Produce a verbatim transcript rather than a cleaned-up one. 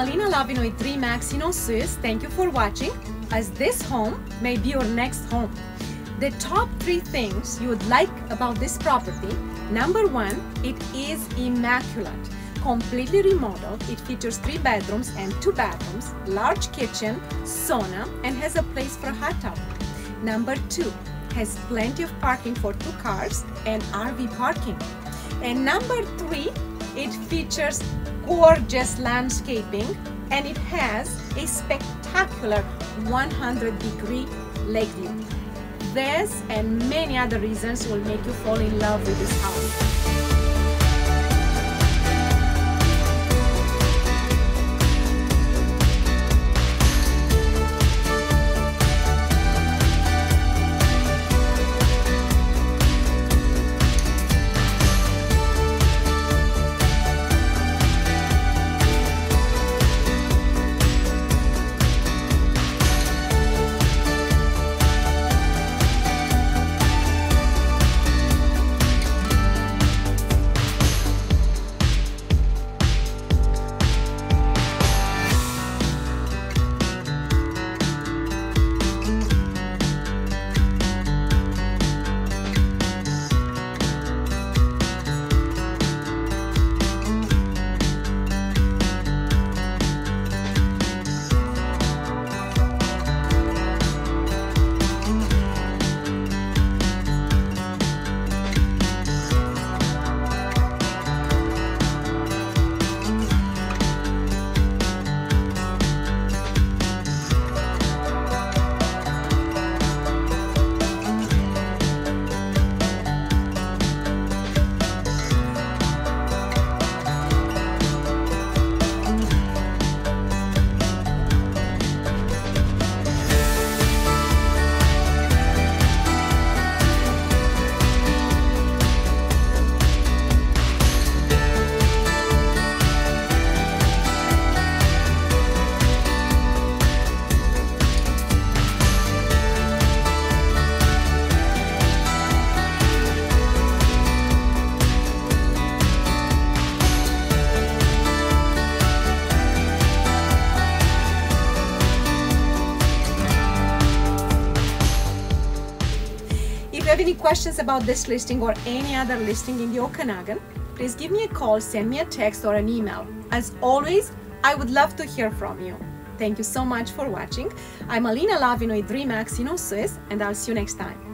Alina Lovin with RE/MAX Osoyoos. Thank you for watching, as this home may be your next home. The top three things you would like about this property: number one, it is immaculate, completely remodeled. It features three bedrooms and two bathrooms, large kitchen, sauna, and has a place for a hot tub. Number two, has plenty of parking for two cars and R V parking. And number three, it features gorgeous landscaping, and it has a spectacular one hundred degree lake view. This and many other reasons will make you fall in love with this house. If you have any questions about this listing or any other listing in the Okanagan, please give me a call, send me a text or an email. As always, I would love to hear from you. Thank you so much for watching. I'm Alina Lovin with RE/MAX Osoyoos, and I'll see you next time.